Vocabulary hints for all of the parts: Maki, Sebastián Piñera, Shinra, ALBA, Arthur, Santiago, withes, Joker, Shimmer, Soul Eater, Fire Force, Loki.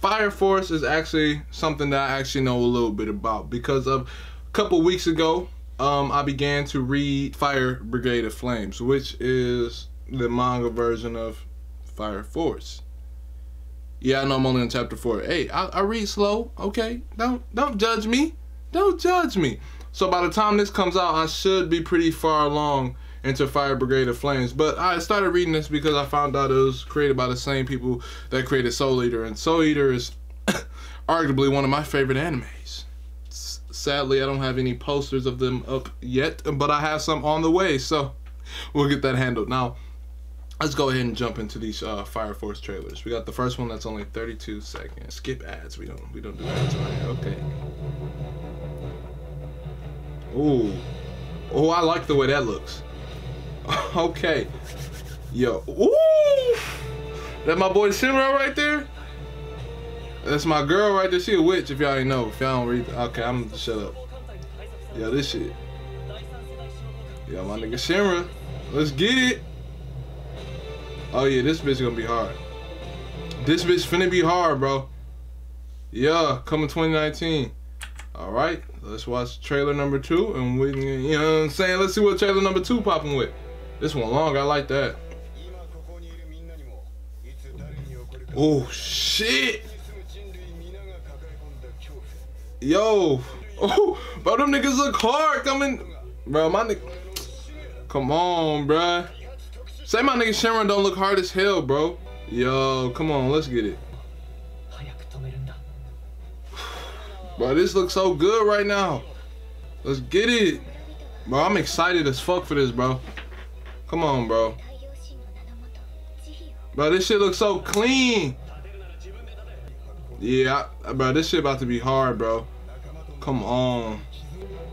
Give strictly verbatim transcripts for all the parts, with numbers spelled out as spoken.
Fire Force is actually something that I actually know a little bit about, because of a couple weeks ago, um, I began to read Fire Brigade of Flames, which is the manga version of Fire Force. Yeah, I know I'm only in chapter four. Hey, I, I read slow, okay? Don't don't judge me. Don't judge me. So by the time this comes out, I should be pretty far along into Fire Brigade of Flames. But I started reading this because I found out it was created by the same people that created Soul Eater. And Soul Eater is arguably one of my favorite animes. S sadly, I don't have any posters of them up yet, but I have some on the way. So we'll get that handled. Now, let's go ahead and jump into these uh, Fire Force trailers. We got the first one that's only thirty-two seconds. Skip ads. We don't, we don't do ads right here. Okay. Ooh. Oh, I like the way that looks. Okay, yo, ooh, that my boy Shinra right there. That's my girl right there. She a witch, if y'all ain't know. If y'all don't read, the, okay, I'm gonna shut up. Yo, this shit. Yo, my nigga Shinra, let's get it. Oh yeah, this bitch gonna be hard. This bitch finna be hard, bro. Yeah, coming twenty nineteen. All right, let's watch trailer number two, and we, you know what I'm saying. Let's see what trailer number two popping with. This one long, I like that. Oh shit! Yo, oh, bro, them niggas look hard coming, bro. My nigga, come on, bro. Say my nigga Shinra don't look hard as hell, bro. Yo, come on, let's get it. Bro, this looks so good right now. Let's get it. Bro, I'm excited as fuck for this, bro. Come on, bro. Bro, this shit looks so clean. Yeah, I, bro, this shit about to be hard, bro. Come on.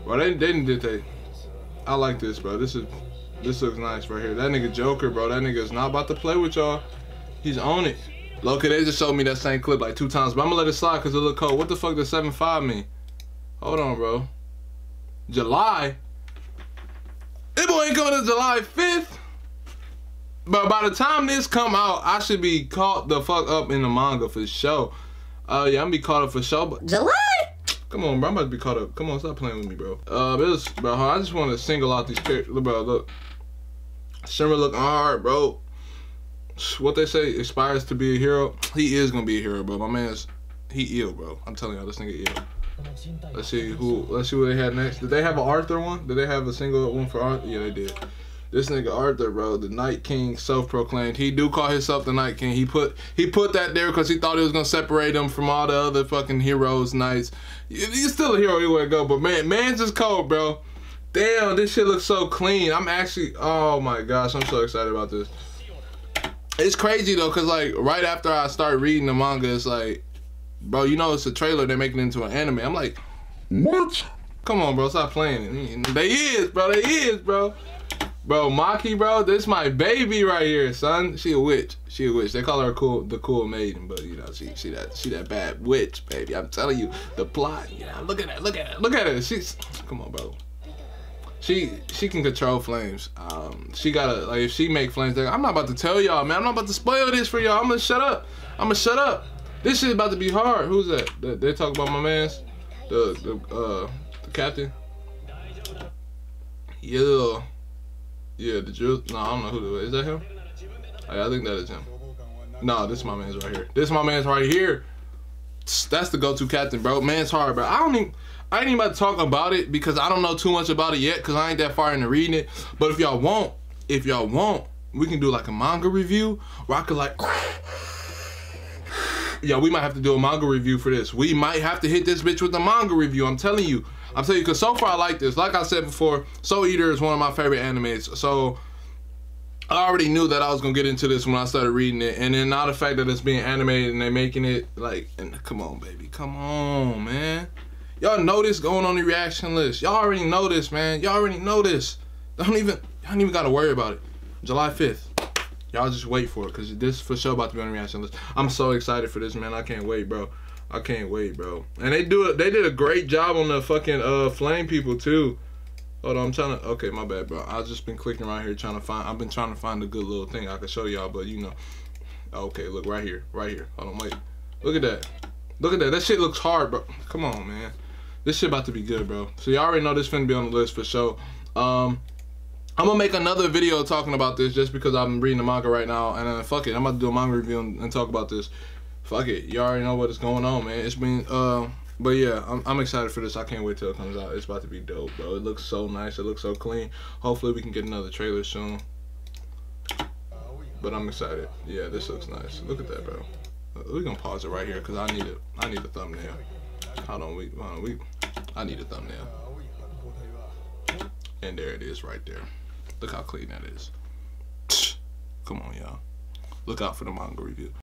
Bro, they didn't did they. I like this, bro. This is this looks nice right here. That nigga Joker, bro. That nigga's not about to play with y'all. He's on it. Loki, they just showed me that same clip like two times, but I'm gonna let it slide because it look cold. What the fuck does seven five mean? Hold on, bro. July? This boy ain't coming to July fifth. But by the time this come out, I should be caught the fuck up in the manga for sure. Oh, uh, yeah, I'm gonna be caught up for sure. But July? Come on, bro. I'm about to be caught up. Come on, stop playing with me, bro. Uh, but it was, bro, I just want to single out these characters. Bro, look. Shimmer look hard, bro. What they say, aspires to be a hero. He is gonna be a hero, bro. My man's, he ill, bro. I'm telling y'all, this nigga ill. Let's see who, let's see what they had next. Did they have an Arthur one? Did they have a single one for Arthur? Yeah, they did. This nigga Arthur, bro, the Night King, self-proclaimed. He do call himself the Night King. He put he put that there because he thought it was gonna separate him from all the other fucking heroes, knights. He's still a hero anywhere to go, but man, man's just cold, bro. Damn, this shit looks so clean. I'm actually, oh my gosh, I'm so excited about this. It's crazy though, cause like right after I start reading the manga, it's like, bro, you know it's a trailer, they're making it into an anime. I'm like, what? Come on, bro, stop playing it. They is, bro, they is, bro. Bro, Maki, bro, this my baby right here, son. She a witch, she a witch. They call her cool, the cool maiden, but you know, she, she that, she that bad witch, baby. I'm telling you, the plot, you know, look at that, look at that, look at her. She's, come on, bro. She she can control flames. Um, she gotta like if she make flames. I'm not about to tell y'all, man. I'm not about to spoil this for y'all. I'm gonna shut up. I'm gonna shut up. This shit about to be hard. Who's that? They, they talk about my man's, the the uh the captain. Yeah, yeah. The drill. No, I don't know who that is. Is that him? Like, I think that is him. No, this is my man's right here. This is my man's right here. That's the go-to captain, bro. Man's hard, bro. I don't even. I ain't even about to talk about it because I don't know too much about it yet because I ain't that far into reading it. But if y'all want, if y'all want, we can do like a manga review where I could like... yeah, we might have to do a manga review for this. We might have to hit this bitch with a manga review. I'm telling you. I'm telling you because so far I like this. Like I said before, Soul Eater is one of my favorite animes. So... I already knew that I was gonna get into this when I started reading it, and then now the fact that it's being animated and they're making it like, and come on, baby, come on, man. Y'all know this going on the reaction list. Y'all already know this, man. Y'all already know this. Don't even, I don't even gotta worry about it. July fifth. Y'all just wait for it, cause this for sure about to be on the reaction list. I'm so excited for this, man. I can't wait, bro. I can't wait, bro. And they do it. They did a great job on the fucking uh flame people too. Hold on, I'm trying to, okay, my bad, bro. I've just been clicking right here trying to find, I've been trying to find a good little thing I could show y'all, but you know. Okay, look, right here, right here. Hold on, wait. Look at that. Look at that. That shit looks hard, bro. Come on, man. This shit about to be good, bro. So you already know this finna be on the list for sure. Um, I'm gonna make another video talking about this just because I'm reading the manga right now. And then fuck it, I'm about to do a manga review and, and talk about this. Fuck it. You already know what is going on, man. It's been... Uh, But yeah, I'm, I'm excited for this. I can't wait till it comes out. It's about to be dope, bro. It looks so nice. It looks so clean. Hopefully we can get another trailer soon. But I'm excited. Yeah, this looks nice. Look at that, bro. We're gonna pause it right here because I need it. I need a thumbnail. Hold on, we, hold on, we. I need a thumbnail. And there it is, right there. Look how clean that is. Come on, y'all. Look out for the manga review.